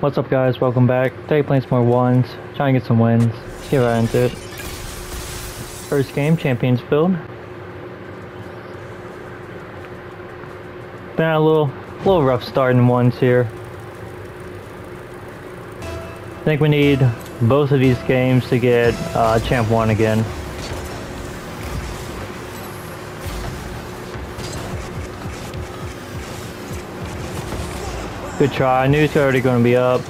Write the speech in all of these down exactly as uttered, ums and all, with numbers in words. What's up guys, welcome back. Today playing some more ones, trying to get some wins. Let's get right into it. First game, Champions Field. Been a little, little rough starting ones here. I think we need both of these games to get uh, Champ one again. Good try. I knew it's already going to be up.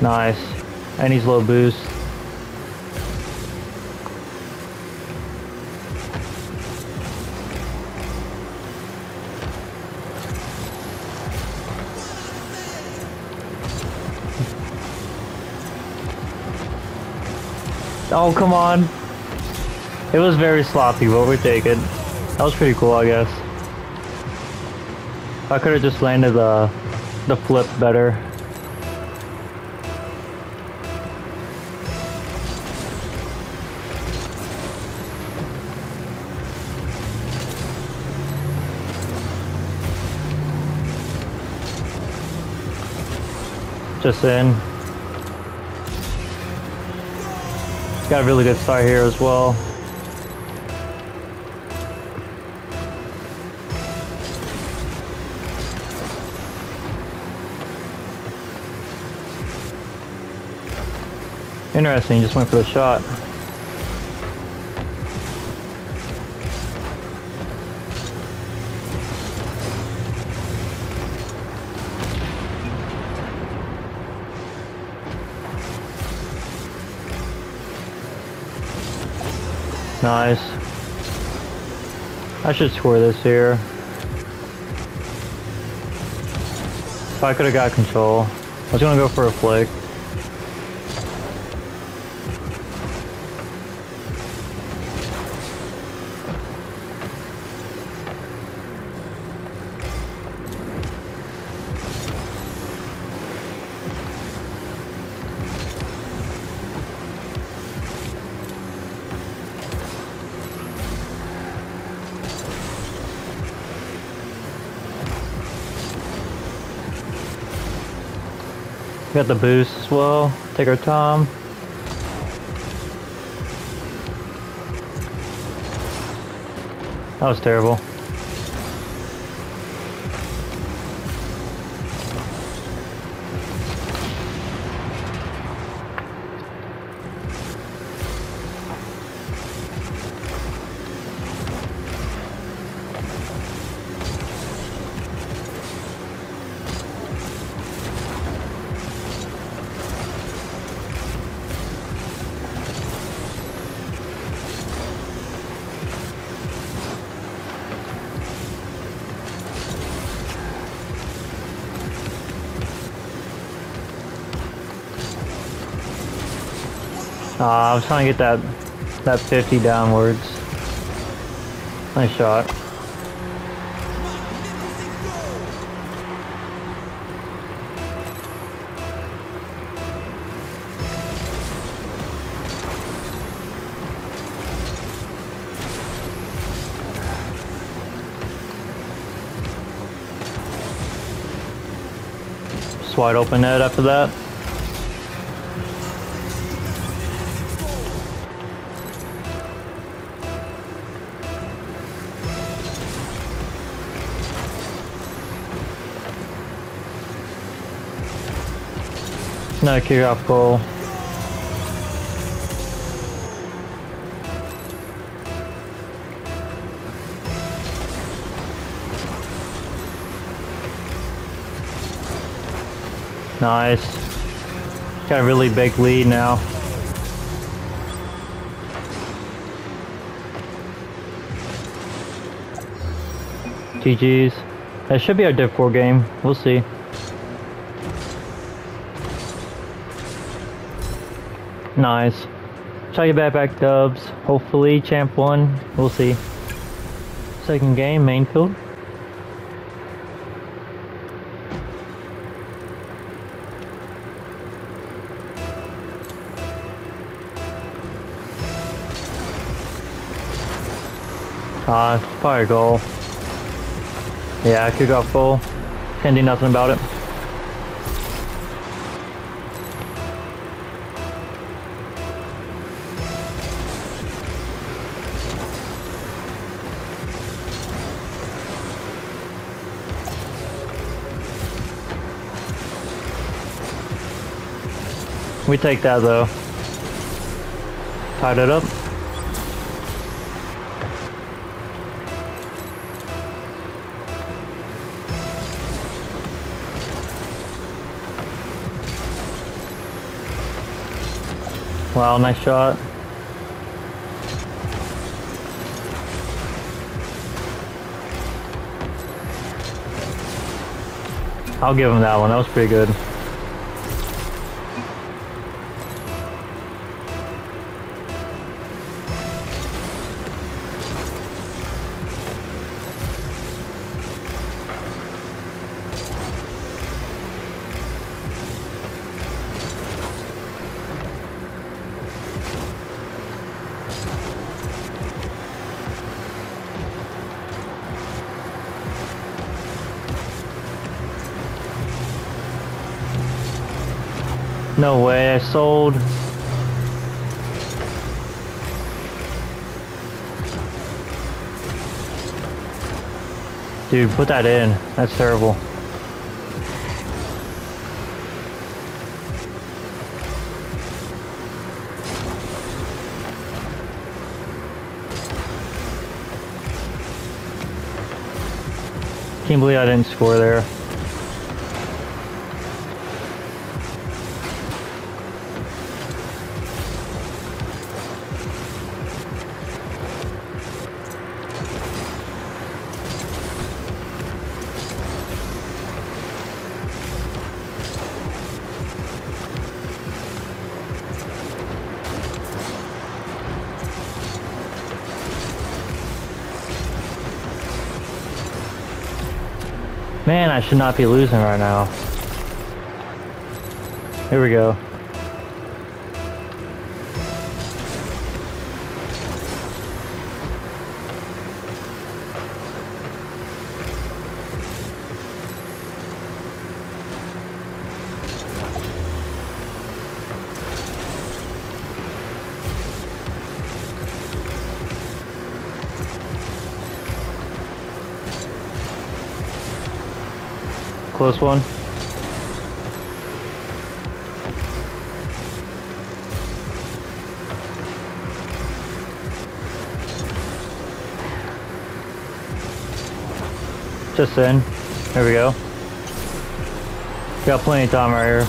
Nice. And he's low boost. Oh, come on. It was very sloppy, but we're taking. That was pretty cool, I guess. I could have just landed the the flip better. Just in. Got a really good start here as well. Interesting, just went for the shot. Nice. I should score this here. If I could have got control, I was gonna go for a flick. Got the boost as well. Take our time. That was terrible. Uh, I was trying to get that that fifty downwards. Nice shot. Just wide open net after that. No kick off goal. Nice. Got a really big lead now. G G's. That should be our Div four game. We'll see. Nice. Try to get back dubs. Hopefully, Champ one. We'll see. Second game, main field. Uh, it's probably a goal. Yeah, kick off goal. Can't do nothing about it. We take that though. Tied it up. Wow, nice shot. I'll give him that one. That was pretty good. No way, I sold. Dude, put that in. That's terrible. Can't believe I didn't score there. Man, I should not be losing right now. Here we go. Close one. Just in. There we go. Got plenty of time right here.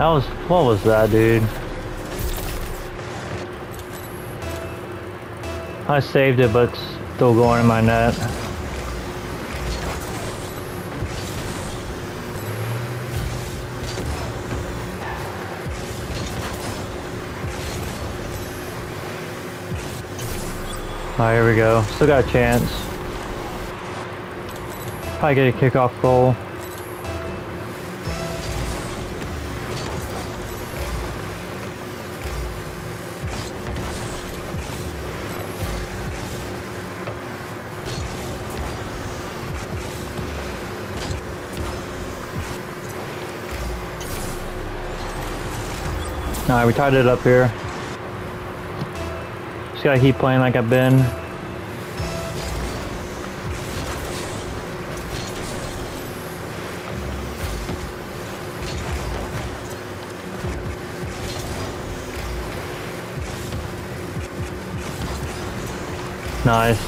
That was, what was that, dude? I saved it, but it's still going in my net. Alright, here we go. Still got a chance. Probably get a kickoff goal. Alright, we tied it up here. Just gotta keep playing like I've been. Nice.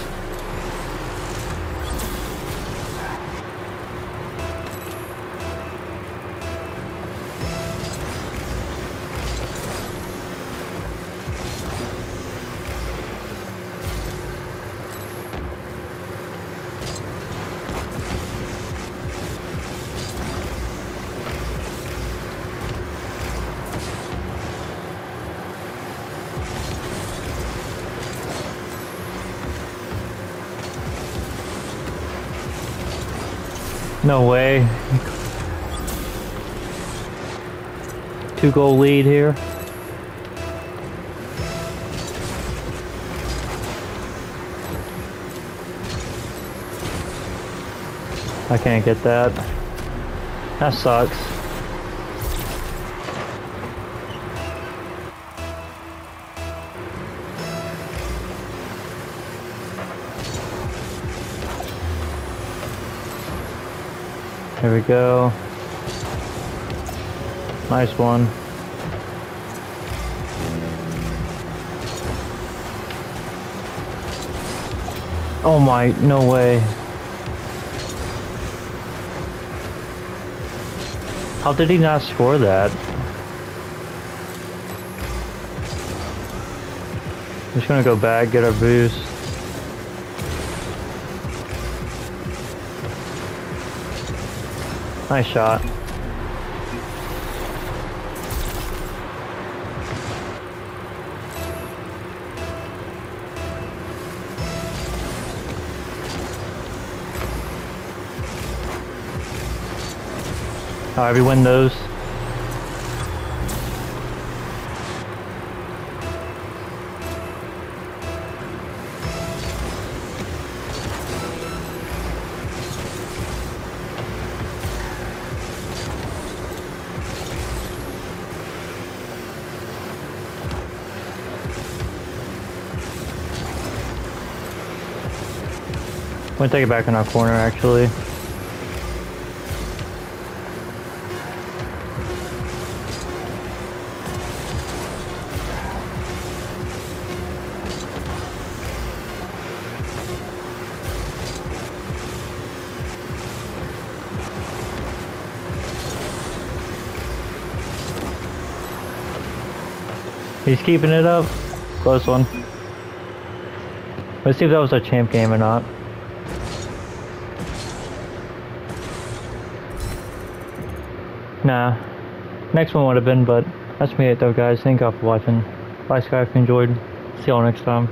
No way. Two goal lead here. I can't get that. That sucks. There we go. Nice one. Oh my, no way. How did he not score that? I'm just gonna go back, get our boost. Nice shot. However we win those. I'm gonna take it back in our corner, actually. He's keeping it up. Close one. Let's see if that was a champ game or not. Nah, next one would have been, but that's me it though guys. Thank y'all for watching. Bye Sky if you enjoyed. See y'all next time.